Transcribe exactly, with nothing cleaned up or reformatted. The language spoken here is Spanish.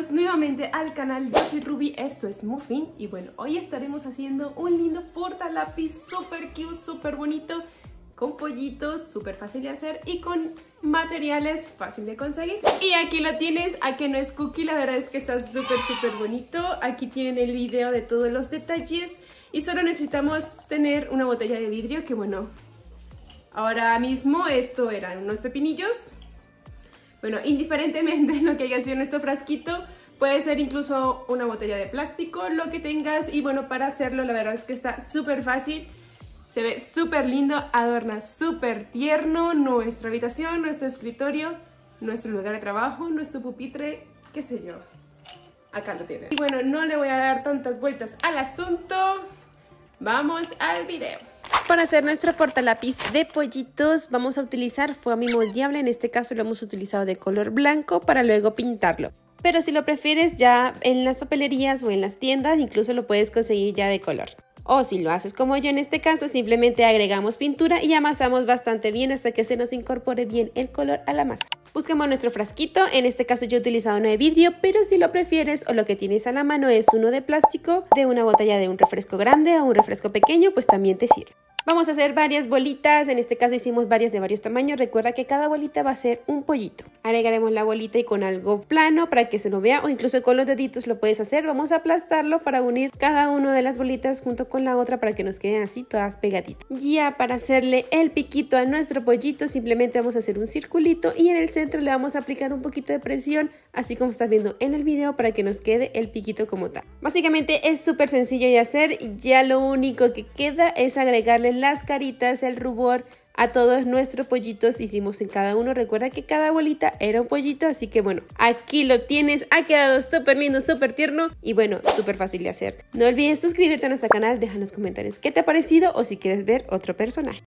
bienvenidos nuevamente al canal. Yo soy Ruby, esto es Muffin. Y bueno, hoy estaremos haciendo un lindo portalápiz super cute, súper bonito, con pollitos, súper fácil de hacer y con materiales fácil de conseguir. Y aquí lo tienes, a que no es cookie, la verdad es que está súper súper bonito. Aquí tienen el video de todos los detalles. Y solo necesitamos tener una botella de vidrio, que bueno, ahora mismo esto eran unos pepinillos. Bueno, indiferentemente de lo que haya sido nuestro frasquito, puede ser incluso una botella de plástico, lo que tengas. Y bueno, para hacerlo la verdad es que está súper fácil, se ve súper lindo, adorna súper tierno nuestra habitación, nuestro escritorio, nuestro lugar de trabajo, nuestro pupitre, qué sé yo. Acá lo tienen. Y bueno, no le voy a dar tantas vueltas al asunto, vamos al video. Para hacer nuestro portalápiz de pollitos vamos a utilizar foamy moldeable. En este caso lo hemos utilizado de color blanco para luego pintarlo. Pero si lo prefieres ya en las papelerías o en las tiendas, incluso lo puedes conseguir ya de color. O si lo haces como yo en este caso, simplemente agregamos pintura y amasamos bastante bien hasta que se nos incorpore bien el color a la masa. Buscamos nuestro frasquito. En este caso yo he utilizado uno de vidrio, pero si lo prefieres o lo que tienes a la mano es uno de plástico, de una botella de un refresco grande o un refresco pequeño, pues también te sirve. Vamos a hacer varias bolitas. En este caso hicimos varias de varios tamaños. Recuerda que cada bolita va a ser un pollito. Agregaremos la bolita y con algo plano para que se lo vea, o incluso con los deditos lo puedes hacer. Vamos a aplastarlo para unir cada una de las bolitas junto con la otra para que nos queden así todas pegaditas. Ya para hacerle el piquito a nuestro pollito, simplemente vamos a hacer un circulito y en el centro le vamos a aplicar un poquito de presión, así como estás viendo en el video, para que nos quede el piquito como tal. Básicamente es súper sencillo de hacer. Ya lo único que queda es agregarle las caritas, el rubor a todos nuestros pollitos. Hicimos en cada uno, recuerda que cada bolita era un pollito, así que bueno, aquí lo tienes, ha quedado súper lindo, súper tierno y bueno, súper fácil de hacer. No olvides suscribirte a nuestro canal, deja en los comentarios qué te ha parecido o si quieres ver otro personaje.